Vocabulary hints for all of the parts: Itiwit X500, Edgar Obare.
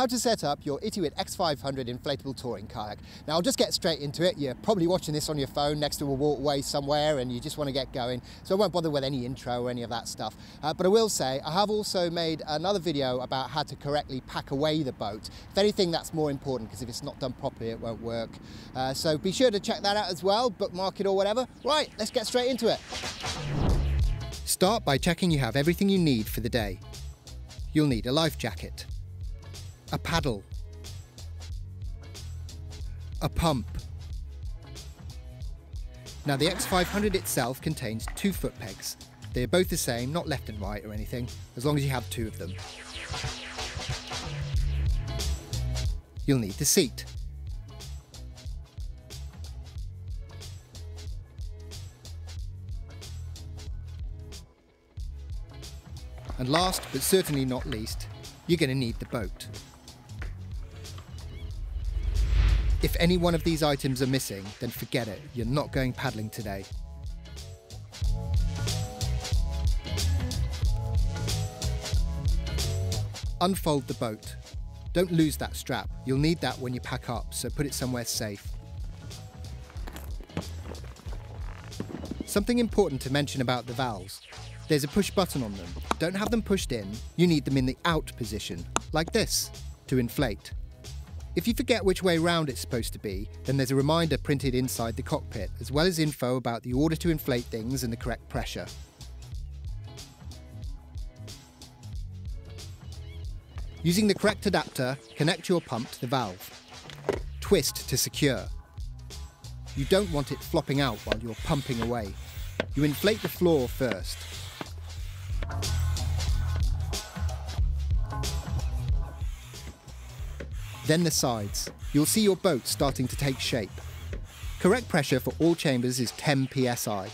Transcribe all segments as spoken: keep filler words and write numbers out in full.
how to set up your Itiwit X five hundred inflatable touring kayak. Now I'll just get straight into it. You're probably watching this on your phone next to a walkway somewhere and you just want to get going, so I won't bother with any intro or any of that stuff. Uh, but I will say I have also made another video about how to correctly pack away the boat. If anything, that's more important, because if it's not done properly it won't work. Uh, so be sure to check that out as well, bookmark it or whatever. Right, let's get straight into it. Start by checking you have everything you need for the day. You'll need a life jacket, a paddle, a pump. Now the X five hundred itself contains two foot pegs. They are both the same, not left and right or anything, as long as you have two of them. You'll need the seat, and last, but certainly not least, you're going to need the boat. If any one of these items are missing, then forget it, you're not going paddling today. Unfold the boat. Don't lose that strap, you'll need that when you pack up, so put it somewhere safe. Something important to mention about the valves. There's a push button on them. Don't have them pushed in, you need them in the out position, like this, to inflate. If you forget which way round it's supposed to be, then there's a reminder printed inside the cockpit, as well as info about the order to inflate things and the correct pressure. Using the correct adapter, connect your pump to the valve. Twist to secure. You don't want it flopping out while you're pumping away. You inflate the floor first. Then the sides. You'll see your boat starting to take shape. Correct pressure for all chambers is ten P S I.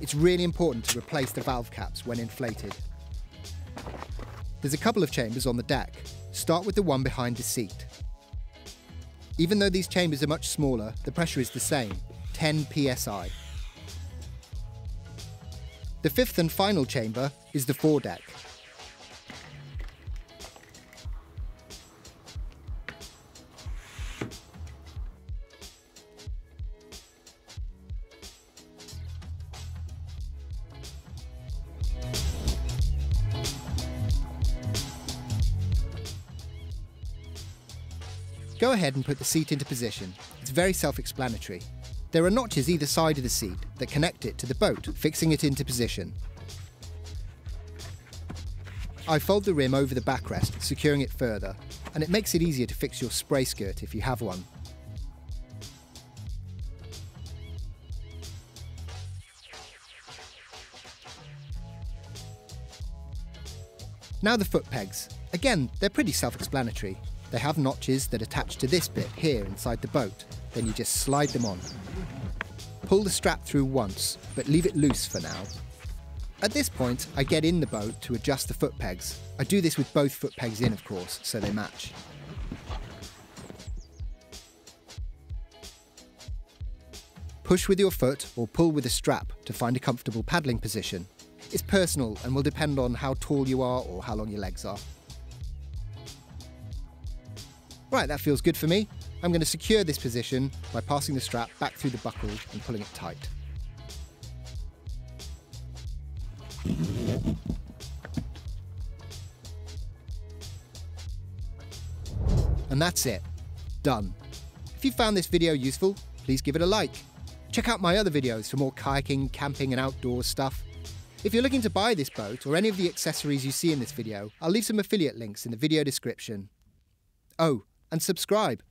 It's really important to replace the valve caps when inflated. There's a couple of chambers on the deck. Start with the one behind the seat. Even though these chambers are much smaller, the pressure is the same, ten P S I. The fifth and final chamber is the foredeck. Go ahead and put the seat into position. It's very self-explanatory. There are notches either side of the seat that connect it to the boat, fixing it into position. I fold the rim over the backrest, securing it further, and it makes it easier to fix your spray skirt if you have one. Now the foot pegs. Again, they're pretty self-explanatory. They have notches that attach to this bit here inside the boat, then you just slide them on. Pull the strap through once, but leave it loose for now. At this point, I get in the boat to adjust the foot pegs. I do this with both foot pegs in, of course, so they match. Push with your foot or pull with a strap to find a comfortable paddling position. It's personal and will depend on how tall you are or how long your legs are. Right, that feels good for me. I'm going to secure this position by passing the strap back through the buckle and pulling it tight. And that's it. Done. If you found this video useful, please give it a like. Check out my other videos for more kayaking, camping and outdoor stuff. If you're looking to buy this boat or any of the accessories you see in this video, I'll leave some affiliate links in the video description. Oh, and subscribe.